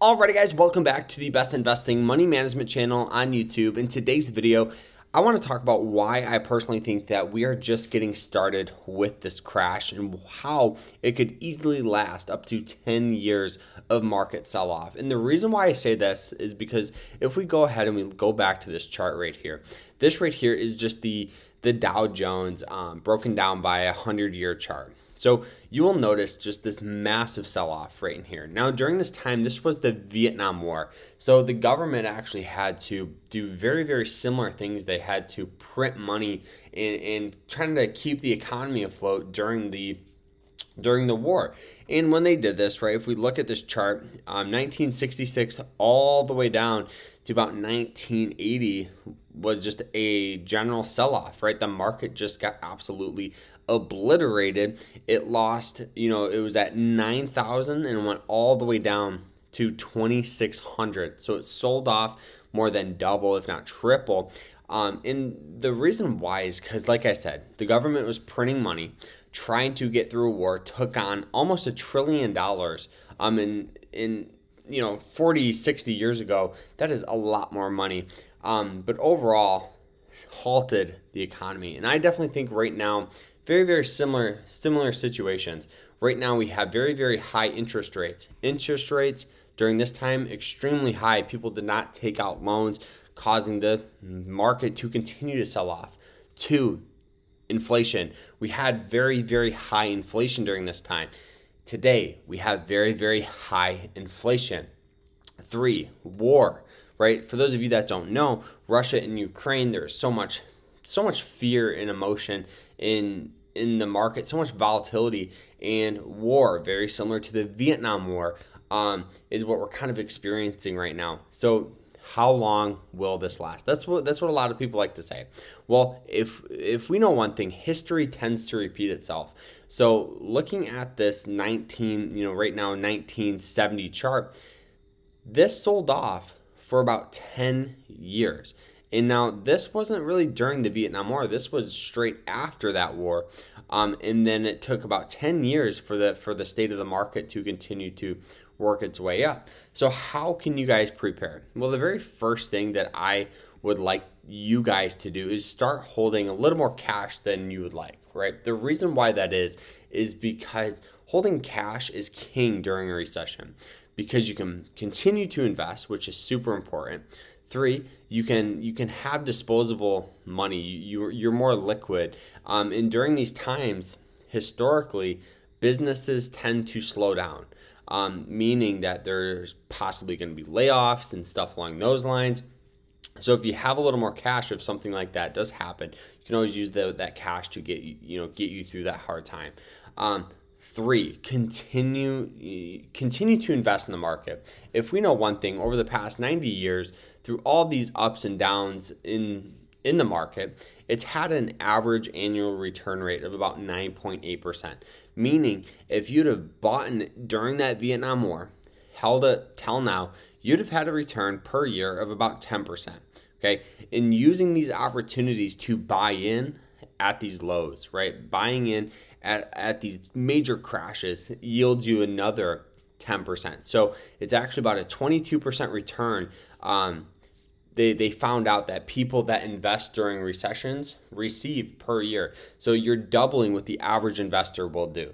Alrighty guys, welcome back to the Best Investing Money Management channel on YouTube. In today's video, I want to talk about why I personally think that we are just getting started with this crash and how it could easily last up to 10 years of market sell-off. And the reason why I say this is because if we go ahead and we go back to this chart right here, this right here is just the Dow Jones broken down by a 100-year chart. So you will notice just this massive sell-off right in here. Now during this time, this was the Vietnam War. So the government actually had to do very, very similar things. They had to print money and trying to keep the economy afloat during the war. And when they did this, right, if we look at this chart, 1966 all the way down to about 1980 was just a general sell-off, right? The market just got absolutely obliterated. It lost, you know, it was at 9,000 and went all the way down to 2,600. So it sold off more than double, if not triple. And the reason why is because, like I said, the government was printing money, trying to get through a war, took on almost $1 trillion in you know, 40, 60 years ago. That is a lot more money, but overall halted the economy. And I definitely think right now, very, very similar situations. Right now we have very, very high interest rates. Interest rates during this time, extremely high. People did not take out loans, causing the market to continue to sell off. Two, inflation. We had very, very high inflation during this time. Today, we have very, very high inflation. Three, war, right? For those of you that don't know, Russia and Ukraine, there's so much fear and emotion in the market, so much volatility and war, very similar to the Vietnam War, is what we're kind of experiencing right now. So how long will this last? That's what a lot of people like to say. Well, if we know one thing, history tends to repeat itself. So looking at this 1970 chart, this sold off for about 10 years. And now this wasn't really during the Vietnam War. This was straight after that war. And then it took about 10 years for the state of the market to continue to work its way up. So how can you guys prepare? Well, the very first thing that I would like you guys to do is start holding a little more cash than you would like, right? The reason why that is because holding cash is king during a recession, because you can continue to invest, which is super important. Three, you can have disposable money. You're more liquid. And during these times, historically, businesses tend to slow down. Meaning that there's possibly going to be layoffs and stuff along those lines. So if you have a little more cash, if something like that does happen, you can always use that cash to get you through that hard time. Three, continue to invest in the market. If we know one thing, over the past 90 years, through all these ups and downs in the market, it's had an average annual return rate of about 9.8%. Meaning, if you'd have bought in during that Vietnam War, held it till now, you'd have had a return per year of about 10%. Okay, and using these opportunities to buy in at these lows, right? Buying in at these major crashes yields you another 10%. So it's actually about a 22% return. They found out that people that invest during recessions receive per year. So you're doubling what the average investor will do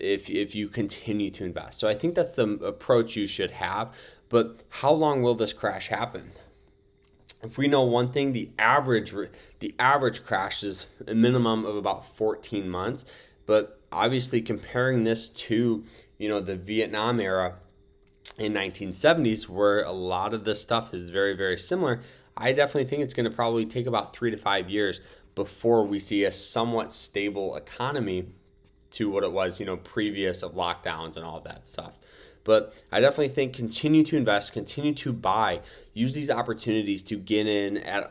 if you continue to invest. So I think that's the approach you should have. But how long will this crash happen? If we know one thing, the average crash is a minimum of about 14 months. But obviously comparing this to, you know, the Vietnam era, in 1970s, where a lot of this stuff is very, very similar, I definitely think it's going to probably take about 3 to 5 years before we see a somewhat stable economy to what it was, you know, previous of lockdowns and all that stuff. But I definitely think continue to invest, continue to buy, use these opportunities to get in at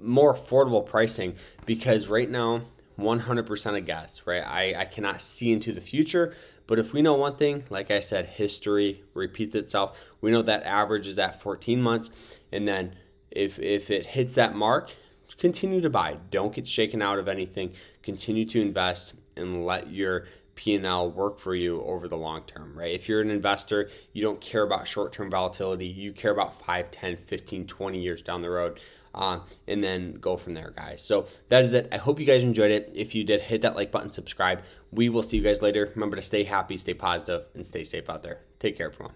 more affordable pricing, because right now, 100% a guess, right? I cannot see into the future, but if we know one thing, like I said, history repeats itself. We know that average is at 14 months, and then if it hits that mark, continue to buy. Don't get shaken out of anything. Continue to invest and let your P&L work for you over the long term, right? If you're an investor, you don't care about short-term volatility. You care about 5, 10, 15, 20 years down the road, and then go from there, guys. So that is it. I hope you guys enjoyed it. If you did, hit that like button, subscribe. We will see you guys later. Remember to stay happy, stay positive, and stay safe out there. Take care, everyone.